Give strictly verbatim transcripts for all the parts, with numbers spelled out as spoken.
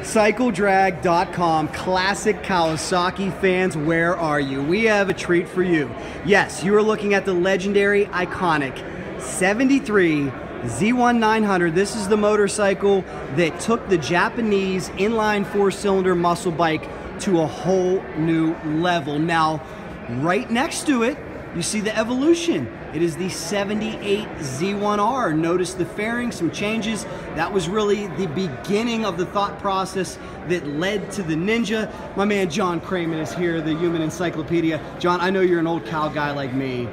Cycledrag dot com, classic Kawasaki fans, where are you? We have a treat for you. Yes, you are looking at the legendary, iconic seventy-three Z nineteen hundred. This is the motorcycle that took the Japanese inline four-cylinder muscle bike to a whole new level. Now, right next to it, you see the evolution. It is the seventy-eight Z one R. Notice the fairing, some changes. That was really the beginning of the thought process that led to the Ninja. My man John Kraman is here, the human encyclopedia. John, I know you're an old cow guy like me.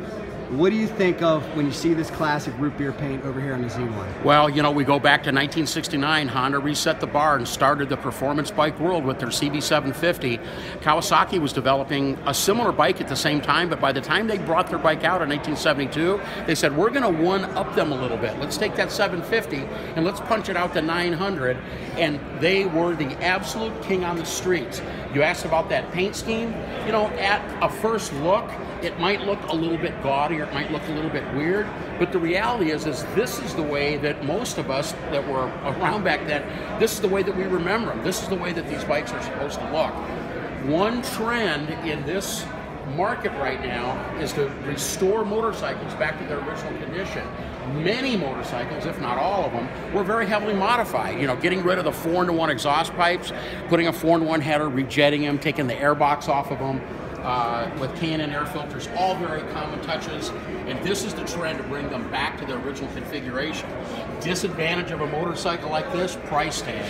What do you think of when you see this classic root beer paint over here on the Z one? Well, you know, we go back to nineteen sixty-nine. Honda reset the bar and started the performance bike world with their C B seven fifty. Kawasaki was developing a similar bike at the same time, but by the time they brought their bike out in nineteen seventy-two, they said, we're going to one-up them a little bit. Let's take that seven fifty and let's punch it out to nine hundred. And they were the absolute king on the streets. You asked about that paint scheme. You know, at a first look, it might look a little bit gaudy or it might look a little bit weird, but the reality is, is this is the way that most of us that were around back then, this is the way that we remember them. This is the way that these bikes are supposed to look. One trend in this market right now is to restore motorcycles back to their original condition. Many motorcycles, if not all of them, were very heavily modified. You know, getting rid of the four to one exhaust pipes, putting a four to one header, rejetting them, taking the airbox off of them, Uh, with Canon air filters, all very common touches, and this is the trend to bring them back to their original configuration. Disadvantage of a motorcycle like this, price tag.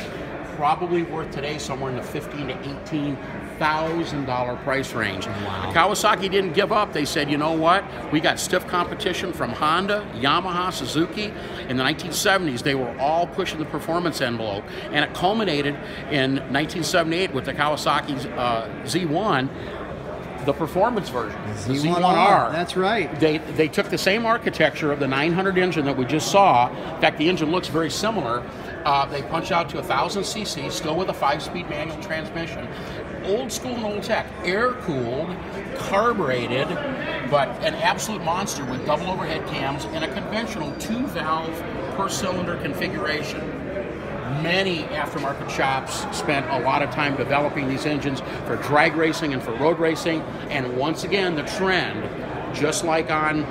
Probably worth today somewhere in the fifteen to eighteen thousand dollar price range. Wow. Kawasaki didn't give up. They said, you know what? We got stiff competition from Honda, Yamaha, Suzuki. In the nineteen seventies, they were all pushing the performance envelope, and it culminated in nineteen seventy-eight with the Kawasaki uh, Z one. The performance version, the Z one R. That's right. They, they took the same architecture of the nine hundred engine that we just saw. In fact, the engine looks very similar. Uh, they punch out to one thousand c c, still with a five-speed manual transmission. Old school and old tech, air-cooled, carbureted, but an absolute monster with double overhead cams and a conventional two-valve per-cylinder configuration. Many aftermarket shops spent a lot of time developing these engines for drag racing and for road racing, and once again the trend, just like on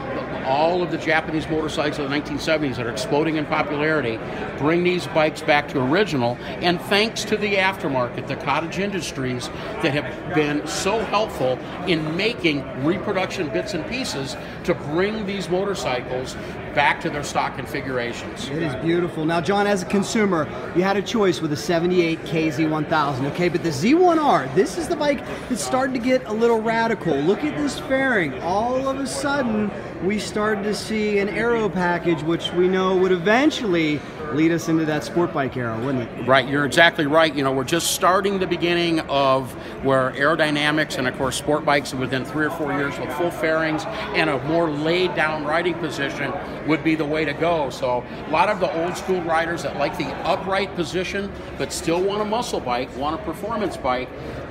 all of the Japanese motorcycles of the nineteen seventies that are exploding in popularity, bring these bikes back to original, and thanks to the aftermarket, the cottage industries that have been so helpful in making reproduction bits and pieces to bring these motorcycles back to their stock configurations. It is beautiful. Now, John, as a consumer, you had a choice with a seventy-eight K Z one thousand, okay, but the Z one R, this is the bike that's starting to get a little radical. Look at this fairing. All of a sudden, we started to see an aero package, which we know would eventually lead us into that sport bike era, wouldn't it? Right, you're exactly right. You know, we're just starting the beginning of where aerodynamics and, of course, sport bikes within three or four years with full fairings and a more laid-down riding position would be the way to go. So a lot of the old-school riders that like the upright position but still want a muscle bike, want a performance bike,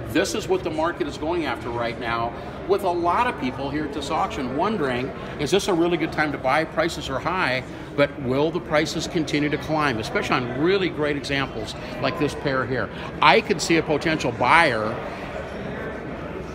this is what the market is going after right now, with a lot of people here at this auction wondering, is this a really good time to buy? Prices are high, but will the prices continue to climb, especially on really great examples like this pair here? I could see a potential buyer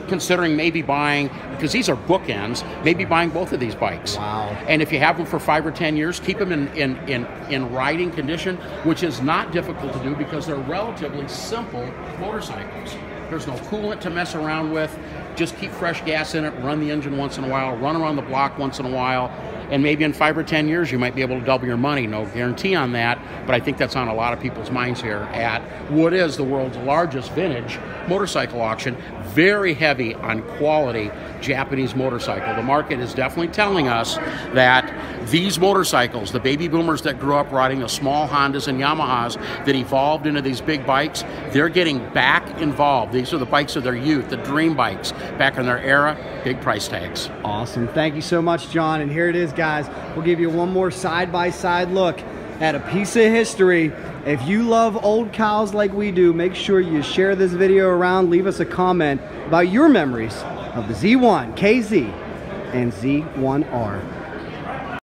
considering maybe buying, because these are bookends, maybe buying both of these bikes. Wow. And if you have them for five or ten years, keep them in, in, in, in riding condition, which is not difficult to do because they're relatively simple motorcycles. There's no coolant to mess around with. Just keep fresh gas in it, run the engine once in a while, run around the block once in a while, and maybe in five or ten years you might be able to double your money. No guarantee on that, but I think that's on a lot of people's minds here at what is the world's largest vintage motorcycle auction. Very heavy on quality Japanese motorcycle. The market is definitely telling us that these motorcycles, the baby boomers that grew up riding the small Hondas and Yamahas that evolved into these big bikes, they're getting back involved. These are the bikes of their youth, the dream bikes, back in their era, big price tags. Awesome. Thank you so much, John. And here it is, guys. We'll give you one more side-by-side look at a piece of history. If you love old cows like we do, make sure you share this video around. Leave us a comment about your memories of the Z one, K Z, and Z one R.